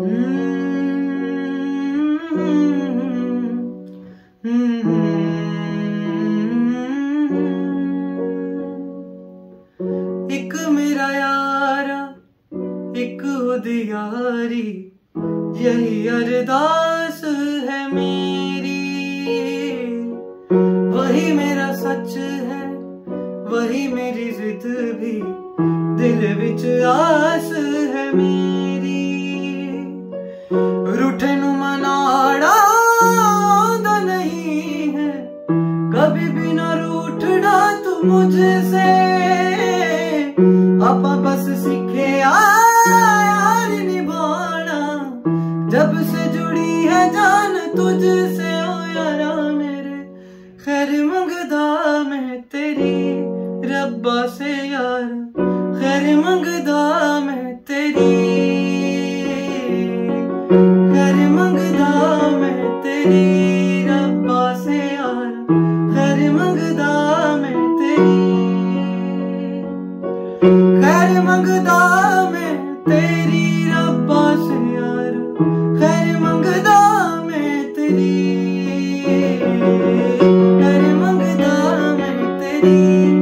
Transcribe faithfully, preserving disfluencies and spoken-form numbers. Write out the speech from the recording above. एक मेरा यारा एक उदियारी यही अरदास है मेरी। वही मेरा सच है वही मेरी जिद भी दिल विच आस है मेरी। रूठे नू मनाड़ा आंदा नहीं है कभी भी ना रूठना तू मुझसे। आपा बस सीखे यार निभाना जब से जुड़ी है जान तुझसे। ओ यारा मेरे खैर मंगदा मैं तेरी रब्बा से यार खैर मंगदा मैं तेरी खैर मंगदा मैं तेरी रब्बा से यार खैर मंगदा मैं तेरी खैर मंगदा मैं तेरी रब्बा से यार खैर मंगदा मैं तेरी खैर मंगदा मैं तेरी।